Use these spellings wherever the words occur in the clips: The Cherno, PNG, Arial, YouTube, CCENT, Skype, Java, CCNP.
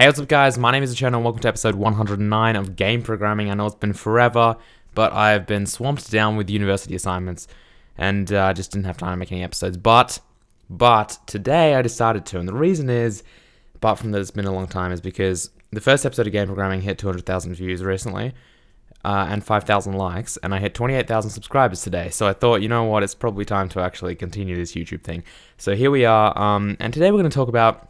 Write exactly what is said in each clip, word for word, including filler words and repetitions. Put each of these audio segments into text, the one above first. Hey, what's up guys, my name is The Cherno and welcome to episode one hundred nine of Game Programming. I know it's been forever, but I've been swamped down with university assignments and I uh, just didn't have time to make any episodes, but, but today I decided to, and the reason is, apart from that it's been a long time, is because the first episode of Game Programming hit two hundred thousand views recently, uh, and five thousand likes, and I hit twenty-eight thousand subscribers today, so I thought, you know what, it's probably time to actually continue this YouTube thing. So here we are, um, and today we're going to talk about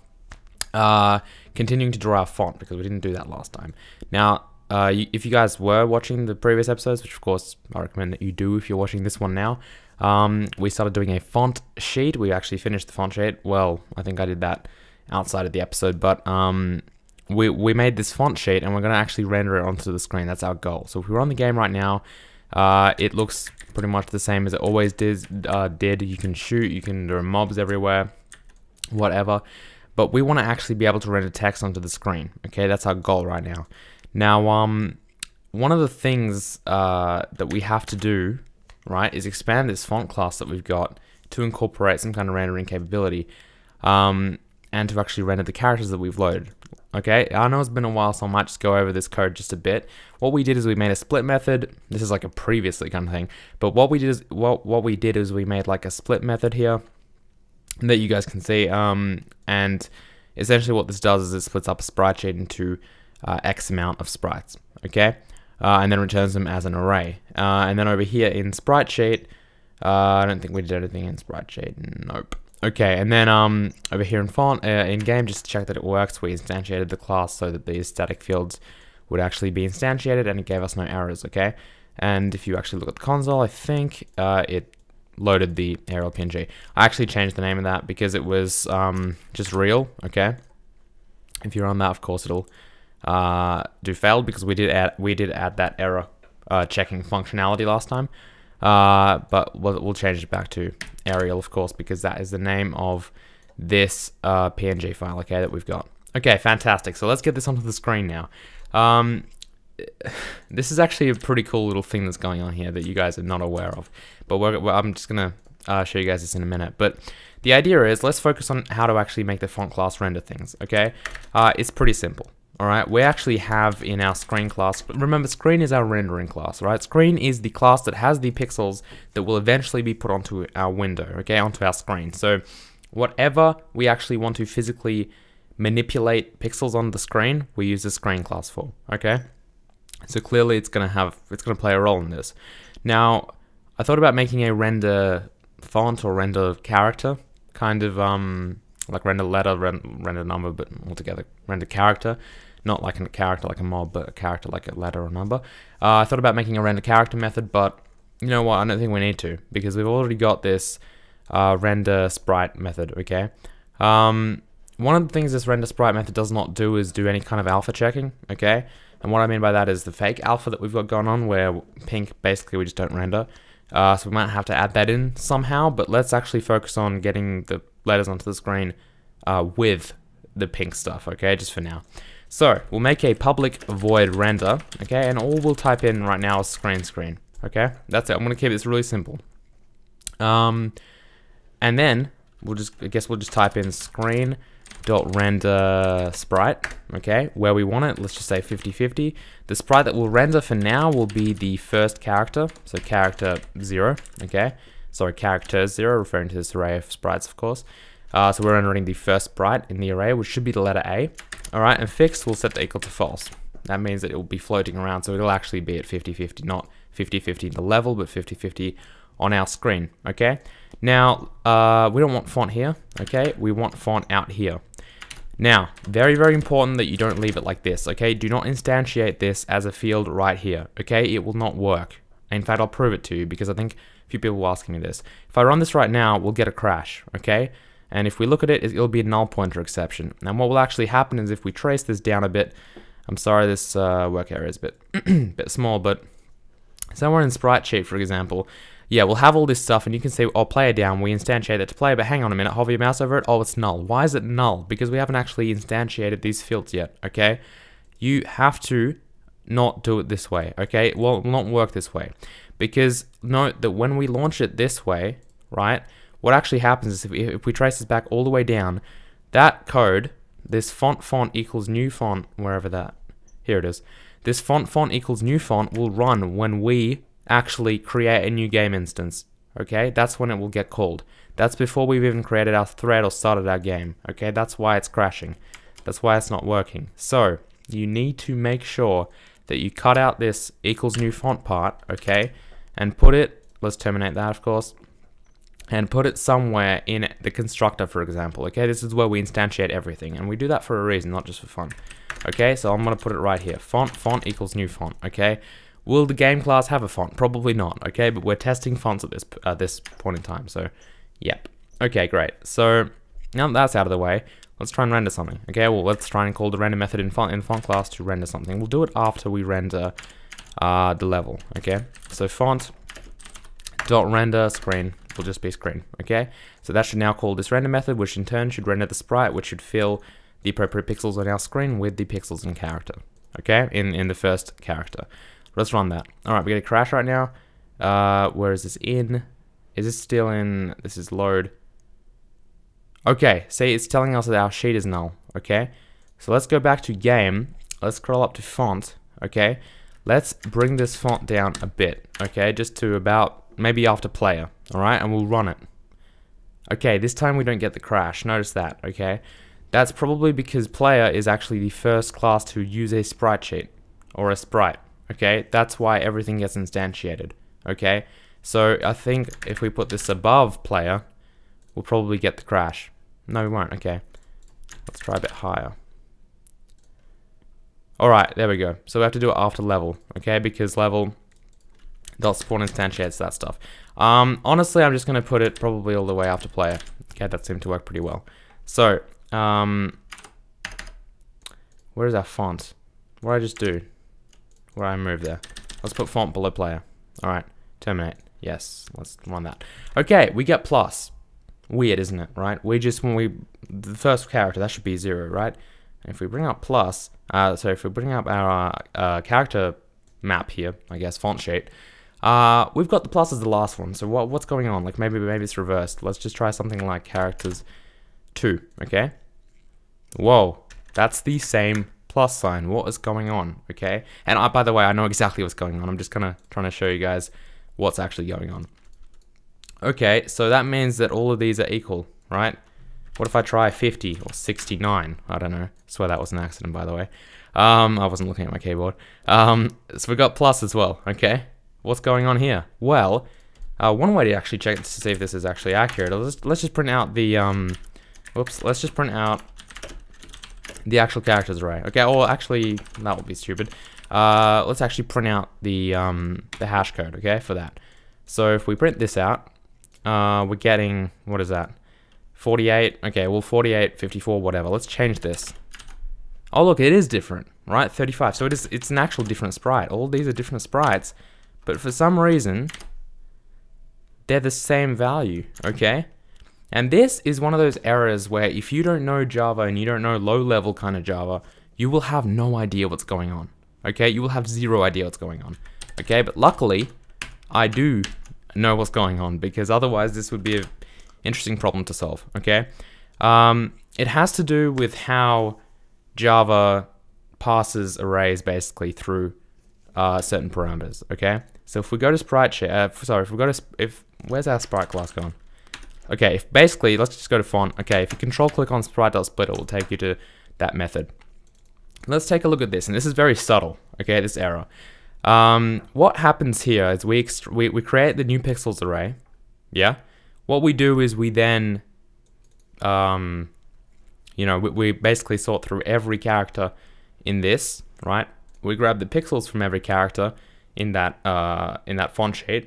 Uh, continuing to draw our font, because we didn't do that last time. Now, uh, you, if you guys were watching the previous episodes, which of course I recommend that you do if you're watching this one now, um, we started doing a font sheet. We actually finished the font sheet. Well, I think I did that outside of the episode, but um, we, we made this font sheet and we're going to actually render it onto the screen. That's our goal. So if we were on the game right now, uh, it looks pretty much the same as it always did. Uh, did. You can shoot, you can, there are mobs everywhere, whatever. But we want to actually be able to render text onto the screen. Okay, that's our goal right now. Now, um, one of the things uh, that we have to do, right, is expand this font class that we've got to incorporate some kind of rendering capability, um, and to actually render the characters that we've loaded. Okay, I know it's been a while, so I might just go over this code just a bit. What we did is we made a split method. This is like a previously kind of thing, but what we did is what what we did is we made like a split method here that you guys can see, um, and essentially what this does is it splits up a sprite sheet into uh, X amount of sprites, okay, uh, and then returns them as an array. Uh, and then over here in sprite sheet, uh, I don't think we did anything in sprite sheet. Nope. Okay, and then um, over here in font, uh, in game, just to check that it works, we instantiated the class so that these static fields would actually be instantiated, and it gave us no errors. Okay, and if you actually look at the console, I think uh, it. loaded the Arial P N G. I actually changed the name of that because it was um, just real, okay? If you run that, of course, it'll uh, do failed because we did add, we did add that error uh, checking functionality last time, uh, but we'll, we'll change it back to Arial, of course, because that is the name of this uh, P N G file, okay, that we've got. Okay, fantastic. So let's get this onto the screen now. Um, This is actually a pretty cool little thing that's going on here that you guys are not aware of, but we're, we're, I'm just going to uh, show you guys this in a minute. But the idea is, let's focus on how to actually make the font class render things, okay? Uh, it's pretty simple, all right? We actually have in our screen class, remember screen is our rendering class, right? Screen is the class that has the pixels that will eventually be put onto our window, okay, onto our screen. So whatever we actually want to physically manipulate pixels on the screen, we use the screen class for, okay? So clearly it's going to have, it's going to play a role in this. Now, I thought about making a render font or render character, kind of um, like render letter, render number, but altogether render character. Not like a character like a mob, but a character like a letter or number. Uh, I thought about making a render character method, but you know what, I don't think we need to, because we've already got this uh, render sprite method, okay? Um, one of the things this render sprite method does not do is do any kind of alpha checking, okay? And what I mean by that is the fake alpha that we've got going on, where pink, basically we just don't render. Uh, so we might have to add that in somehow, but let's actually focus on getting the letters onto the screen uh, with the pink stuff, okay, just for now. So we'll make a public void render, okay, and all we'll type in right now is screen screen, okay? That's it, I'm gonna keep this really simple. Um, and then, we'll just, I guess we'll just type in screen dot render sprite, okay, where we want it. Let's just say fifty fifty. The sprite that we'll render for now will be the first character, so character zero, okay, sorry, character zero, referring to this array of sprites, of course. Uh, so we're rendering the first sprite in the array, which should be the letter A. All right, and fixed, we'll set the equal to false. That means that it will be floating around, so it'll actually be at fifty fifty, not fifty fifty the level, but fifty fifty on our screen, okay? Now, uh, we don't want font here, okay? We want font out here. Now, very, very important that you don't leave it like this, okay? Do not instantiate this as a field right here, okay? It will not work. In fact, I'll prove it to you, because I think a few people were asking me this. If I run this right now, we'll get a crash, okay? And if we look at it, it'll be a null pointer exception. And what will actually happen is, if we trace this down a bit, I'm sorry, this uh, work area is a bit, bit small, but somewhere in sprite sheet, for example, yeah, we'll have all this stuff, and you can see, oh, player down, we instantiate it to player, but hang on a minute, hover your mouse over it, oh, it's null. Why is it null? Because we haven't actually instantiated these fields yet, okay? You have to not do it this way, okay? It will not work this way, because note that when we launch it this way, right, what actually happens is, if we, if we trace this back all the way down, that code, This font font equals new font, wherever that, here it is. This font font equals new font will run when we actually create a new game instance. Okay, that's when it will get called. That's before we've even created our thread or started our game. Okay, that's why it's crashing. That's why it's not working. So you need to make sure that you cut out this equals new font part, okay, and put it, let's terminate that of course, and put it somewhere in the constructor, for example. Okay, this is where we instantiate everything, and we do that for a reason, not just for fun. Okay, so I'm gonna put it right here, font font equals new font. Okay, will the game class have a font? Probably not. Okay, but we're testing fonts at this uh, this point in time, so yep. Okay, great. So now that's out of the way, let's try and render something. Okay, well, let's try and call the render method in font in font class to render something. We'll do it after we render uh, the level. Okay, so font dot render screen will just be screen. Okay, so that should now call this render method, which in turn should render the sprite, which should fill the appropriate pixels on our screen with the pixels in character. Okay, in in the first character. Let's run that. All right, we get a crash right now. Uh, where is this in? Is this still in? This is load. Okay, see, it's telling us that our sheet is null, okay? So let's go back to game, let's scroll up to font, okay? Let's bring this font down a bit, okay? Just to about, maybe after player, all right? And we'll run it. Okay, this time we don't get the crash, notice that, okay? That's probably because player is actually the first class to use a sprite sheet, or a sprite, okay? That's why everything gets instantiated, okay? So I think if we put this above player, we'll probably get the crash. No, we won't. Okay, let's try a bit higher. Alright, there we go. So we have to do it after level, okay, because level dot spawn instantiates that stuff. Um, honestly, I'm just going to put it probably all the way after player. Okay, that seemed to work pretty well. So, um, where is our font? What did I just do? Where I move there. Let's put font below player. Alright, terminate. Yes, let's run that. Okay, we get plus. Weird, isn't it, right? We just, when we, the first character, that should be zero, right? If we bring up plus, uh, so if we bring up our uh, character map here, I guess, font sheet, uh, we've got the plus as the last one, so what, what's going on? Like, maybe maybe it's reversed. Let's just try something like characters two, okay? Whoa, that's the same plus sign. What is going on, okay? And I, by the way, I know exactly what's going on. I'm just kind of trying to show you guys what's actually going on. Okay, so that means that all of these are equal, right? What if I try fifty or sixty-nine? I don't know. I swear that was an accident, by the way. Um, I wasn't looking at my keyboard. Um, so we got plus as well, okay? What's going on here? Well, uh, one way to actually check to see if this is actually accurate, let's just, let's just print out the, um, whoops, let's just print out the actual characters array. Okay, or actually, that would be stupid. Uh, let's actually print out the, um, the hash code, okay, for that. So if we print this out, Uh, we're getting, what is that? forty-eight, okay, well, forty-eight, fifty-four, whatever. Let's change this. Oh, look, it is different, right? thirty-five, so it is, it's an actual different sprite. All these are different sprites, but for some reason, they're the same value, okay? And this is one of those errors where if you don't know Java and you don't know low-level kind of Java, you will have no idea what's going on, okay? You will have zero idea what's going on, okay? But luckily, I do know what's going on, because otherwise this would be an interesting problem to solve, okay? Um, it has to do with how Java passes arrays basically through uh, certain parameters, okay? So if we go to sprite sheet, uh, sorry, if we go to, if, where's our sprite class gone? Okay, if basically, let's just go to font, okay, if you control click on sprite.split, it will take you to that method. Let's take a look at this, and this is very subtle, okay, this error. Um, what happens here is we, ext we we create the new pixels array, yeah? What we do is we then, um, you know, we, we basically sort through every character in this, right? We grab the pixels from every character in that, uh, in that font sheet,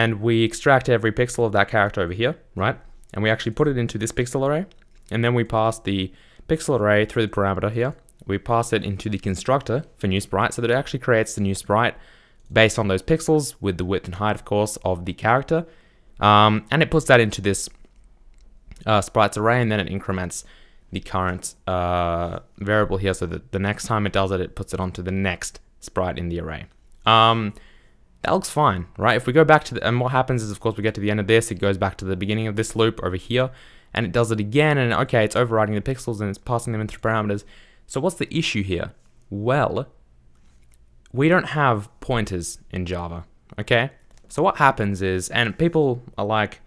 and we extract every pixel of that character over here, right? And we actually put it into this pixel array, and then we pass the pixel array through the parameter here. We pass it into the constructor for new sprite, so that it actually creates the new sprite based on those pixels with the width and height, of course, of the character. Um, and it puts that into this uh, sprites array, and then it increments the current uh, variable here, so that the next time it does it, it puts it onto the next sprite in the array. Um, that looks fine, right? If we go back to the, and what happens is, of course, we get to the end of this, it goes back to the beginning of this loop over here, and it does it again, and okay, it's overriding the pixels and it's passing them in through parameters. So what's the issue here? Well, we don't have pointers in Java, okay? So what happens is, and people are like,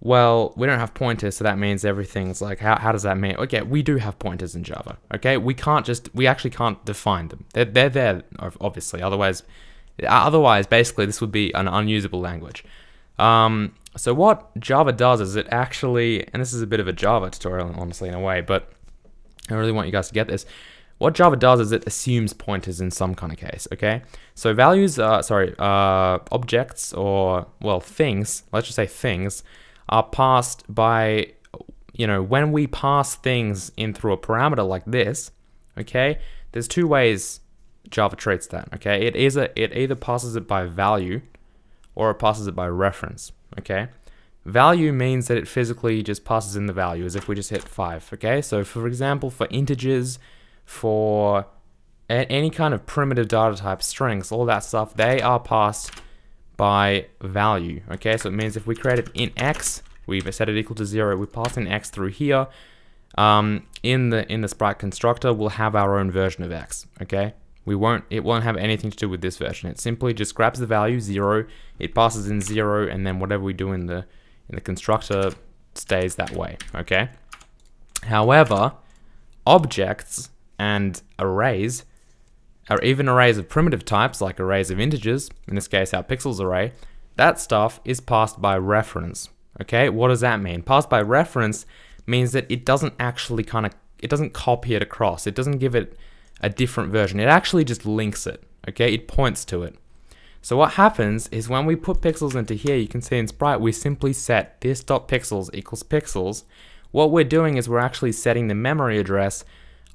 well, we don't have pointers, so that means everything's like, how, how does that mean? Okay, we do have pointers in Java, okay? We can't just, we actually can't define them. They're, they're there, obviously, otherwise, otherwise, basically, this would be an unusable language. Um, so what Java does is it actually, and this is a bit of a Java tutorial, honestly, in a way, but I really want you guys to get this. What Java does is it assumes pointers in some kind of case, okay? So values are, sorry, uh, objects or, well, things, let's just say things, are passed by, you know, when we pass things in through a parameter like this, okay? There's two ways Java treats that, okay? It is a, it either passes it by value or it passes it by reference, okay? Value means that it physically just passes in the value as if we just hit five, okay? So for example, for integers, for any kind of primitive data type, strings, all that stuff, they are passed by value, okay? So it means if we created in x, we've set it equal to zero, we pass in x through here, um, in the in the sprite constructor, we'll have our own version of x, okay? We won't, it won't have anything to do with this version. It simply just grabs the value zero, it passes in zero, and then whatever we do in the in the constructor stays that way, okay? However, objects and arrays, or even arrays of primitive types, like arrays of integers, in this case our pixels array, that stuff is passed by reference, okay? What does that mean? Passed by reference means that it doesn't actually kind of, it doesn't copy it across, it doesn't give it a different version, it actually just links it, okay? It points to it. So what happens is when we put pixels into here, you can see in Sprite, we simply set this dot pixels equals pixels. What we're doing is we're actually setting the memory address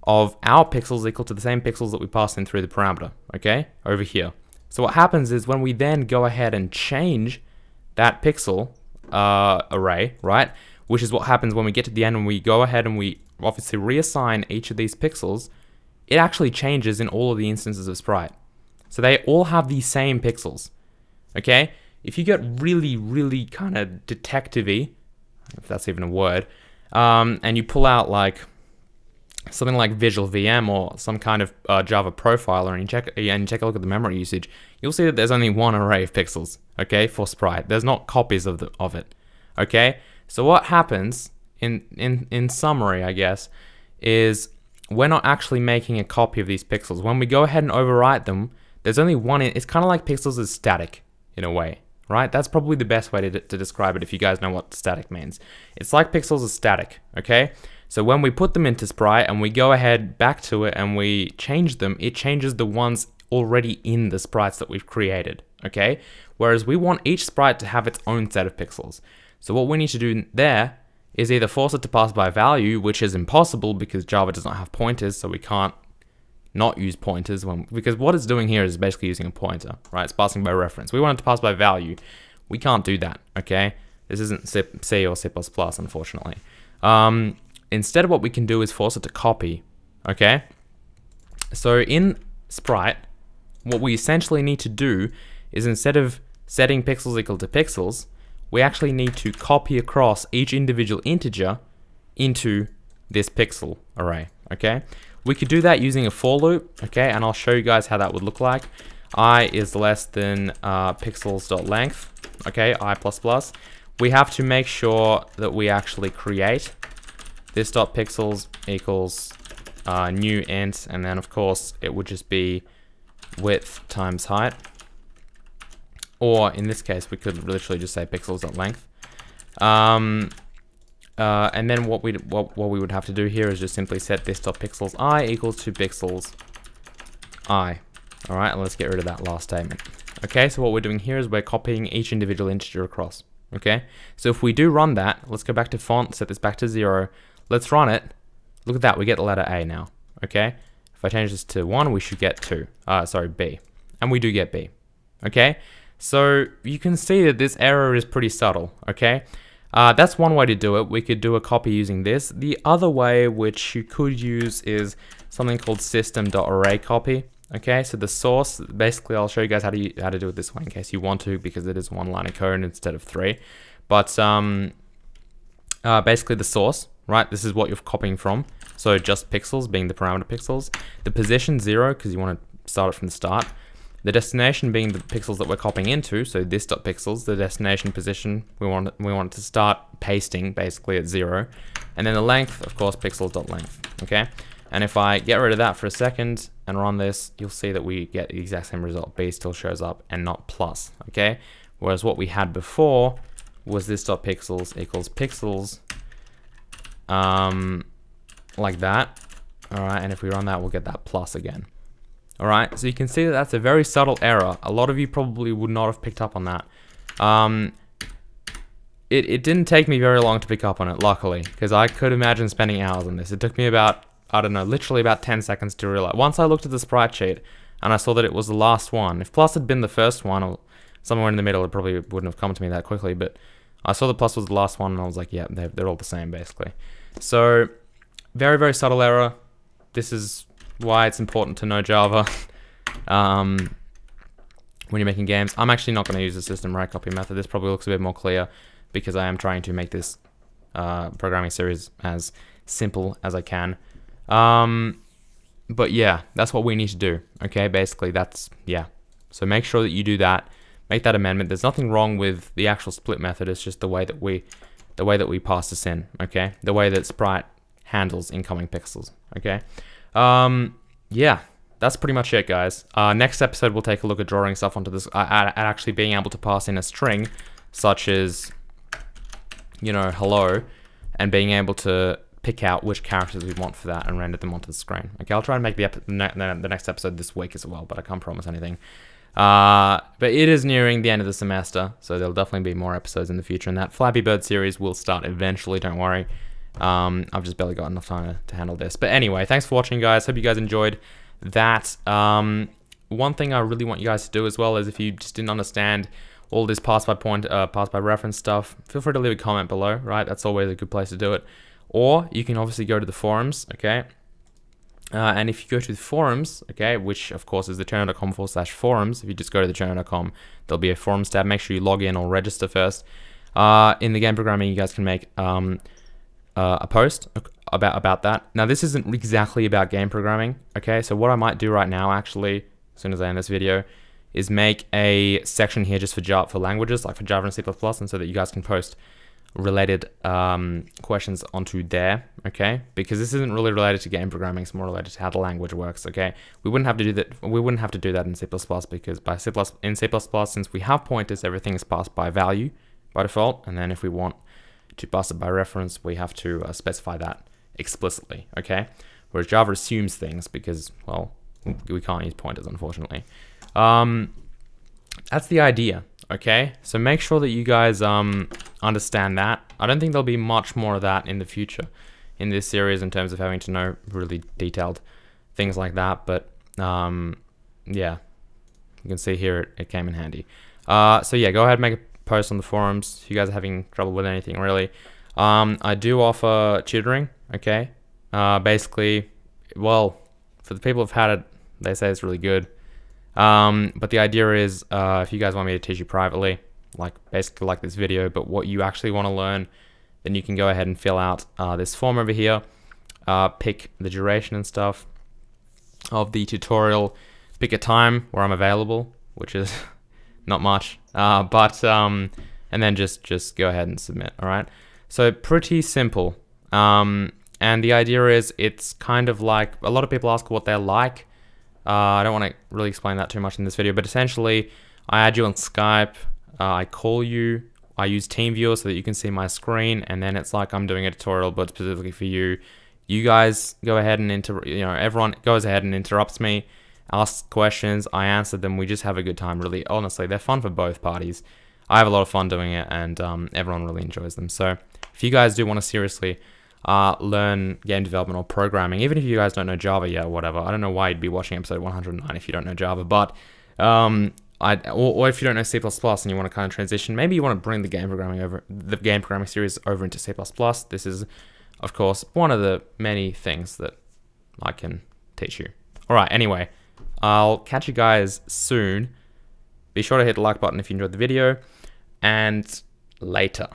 of our pixels equal to the same pixels that we passed in through the parameter, okay, over here. So what happens is when we then go ahead and change that pixel uh, array, right, which is what happens when we get to the end and we go ahead and we obviously reassign each of these pixels, it actually changes in all of the instances of Sprite. So they all have the same pixels, okay? If you get really, really kind of detective-y, if that's even a word, um, and you pull out like, something like Visual V M or some kind of uh, Java profiler, and you check and you take a look at the memory usage, you'll see that there's only one array of pixels, okay, for Sprite. There's not copies of the, of it, okay. So what happens in in in summary, I guess, is we're not actually making a copy of these pixels. When we go ahead and overwrite them, there's only one. In, it's kind of like pixels is static in a way, right? That's probably the best way to to describe it if you guys know what static means. It's like pixels is static, okay. So when we put them into Sprite and we go ahead back to it and we change them, it changes the ones already in the sprites that we've created, okay? Whereas we want each sprite to have its own set of pixels. So what we need to do there is either force it to pass by value, which is impossible because Java does not have pointers, so we can't not use pointers, when, because what it's doing here is basically using a pointer, right? It's passing by reference. We want it to pass by value. We can't do that, okay? This isn't C or C plus plus, unfortunately. Um, Instead, what we can do is force it to copy, okay? So in Sprite, what we essentially need to do is instead of setting pixels equal to pixels, we actually need to copy across each individual integer into this pixel array, okay? We could do that using a for loop, okay? And I'll show you guys how that would look like. I is less than uh, pixels.length, okay, I plus plus. We have to make sure that we actually create this dot pixels equals uh, new int, and then of course it would just be width times height, or in this case we could literally just say pixels dot length. Um, uh, and then what we what what we would have to do here is just simply set this dot pixels I equals to pixels I. All right, and let's get rid of that last statement. Okay, so what we're doing here is we're copying each individual integer across. Okay, so if we do run that, let's go back to font, set this back to zero. Let's run it. Look at that, we get the letter A now, okay? If I change this to one, we should get two, uh, sorry, B. And we do get B, okay? So you can see that this error is pretty subtle, okay? Uh, that's one way to do it. We could do a copy using this. The other way which you could use is something called system.arrayCopy, okay? So the source, basically I'll show you guys how to, how to do it this way in case you want to, because it is one line of code instead of three. But, um... uh, basically the source, right? This is what you're copying from. So just pixels being the parameter pixels, the position zero, because you want to start it from the start, the destination being the pixels that we're copying into. So this dot pixels, the destination position, we want it, we want it to start pasting basically at zero, and then the length, of course, pixels dot length. Okay. And if I get rid of that for a second and run this, you'll see that we get the exact same result. B still shows up and not plus. Okay. Whereas what we had before was this dot pixels equals pixels, um, like that. All right. And if we run that, we'll get that plus again. All right. So you can see that that's a very subtle error. A lot of you probably would not have picked up on that. Um, it, it didn't take me very long to pick up on it, luckily, because I could imagine spending hours on this. It took me about, I don't know, literally about ten seconds to realize. Once I looked at the sprite sheet and I saw that it was the last one. If plus had been the first one or somewhere in the middle, it probably wouldn't have come to me that quickly, but I saw the plus was the last one and I was like, yeah, they're, they're all the same basically. So very, very subtle error. This is why it's important to know Java um, when you're making games. I'm actually not going to use the system right copy method. This probably looks a bit more clear because I am trying to make this uh, programming series as simple as I can. Um, but yeah, that's what we need to do. Okay, basically that's, yeah. So make sure that you do that, make that amendment. There's nothing wrong with the actual split method. It's just the way that we, the way that we pass this in. Okay, the way that sprite handles incoming pixels. Okay, um, yeah, that's pretty much it, guys. Uh, next episode we'll take a look at drawing stuff onto this, uh, at, at actually being able to pass in a string, such as, you know, hello, and being able to pick out which characters we want for that and render them onto the screen. Okay, I'll try and make the, ep ne the next episode this week as well, but I can't promise anything. Uh, but it is nearing the end of the semester, so there'll definitely be more episodes in the future, and that Flappy Bird series will start eventually, don't worry. Um, I've just barely got enough time to, to handle this. But anyway, thanks for watching, guys. Hope you guys enjoyed that. Um, one thing I really want you guys to do as well is, if you just didn't understand all this pass by point, uh, pass by reference stuff, feel free to leave a comment below, right? That's always a good place to do it. Or you can obviously go to the forums, okay? Uh, and if you go to the forums, okay, which of course is thecherno.com forward slash forums. If you just go to thecherno dot com, there'll be a forums tab. Make sure you log in or register first. Uh, in the game programming, you guys can make um, uh, a post about about that. Now, this isn't exactly about game programming, okay? So what I might do right now, actually, as soon as I end this video, is make a section here just for Java, for languages, like for Java and C plus plus, and so that you guys can post related um, questions onto there, okay? Because this isn't really related to game programming, it's more related to how the language works, okay? We wouldn't have to do that, we wouldn't have to do that in C plus plus, because by C plus plus, in C plus plus, since we have pointers, everything is passed by value by default, and then if we want to pass it by reference, we have to uh, specify that explicitly, okay? Whereas Java assumes things because, well, we can't use pointers, unfortunately. Um, that's the idea. Okay, so make sure that you guys um, understand that. I don't think there'll be much more of that in the future in this series in terms of having to know really detailed things like that, but um, yeah, you can see here it, it came in handy. Uh, so yeah, go ahead and make a post on the forums if you guys are having trouble with anything, really. Um, I do offer tutoring, okay? Uh, basically, well, for the people who've had it, they say it's really good. Um, but the idea is, uh, if you guys want me to teach you privately, like basically like this video, but what you actually want to learn, then you can go ahead and fill out uh, this form over here, uh, pick the duration and stuff of the tutorial, pick a time where I'm available, which is not much, uh, but, um, and then just, just go ahead and submit. All right. So pretty simple. Um, and the idea is, it's kind of like, a lot of people ask what they're like. Uh, I don't want to really explain that too much in this video, but essentially I add you on Skype, uh, I call you, I use TeamViewer so that you can see my screen, and then it's like I'm doing a tutorial, but specifically for you. You guys go ahead and, inter you know, everyone goes ahead and interrupts me, asks questions, I answer them, we just have a good time, really. Honestly, they're fun for both parties. I have a lot of fun doing it, and um, everyone really enjoys them. So if you guys do want to seriously Uh, learn game development or programming, even if you guys don't know Java yet, or whatever. I don't know why you'd be watching episode one hundred nine if you don't know Java, but um, I or, or if you don't know C plus plus and you want to kind of transition, maybe you want to bring the game programming over, the game programming series over into C plus plus. This is, of course, one of the many things that I can teach you. All right. Anyway, I'll catch you guys soon. Be sure to hit the like button if you enjoyed the video, and later.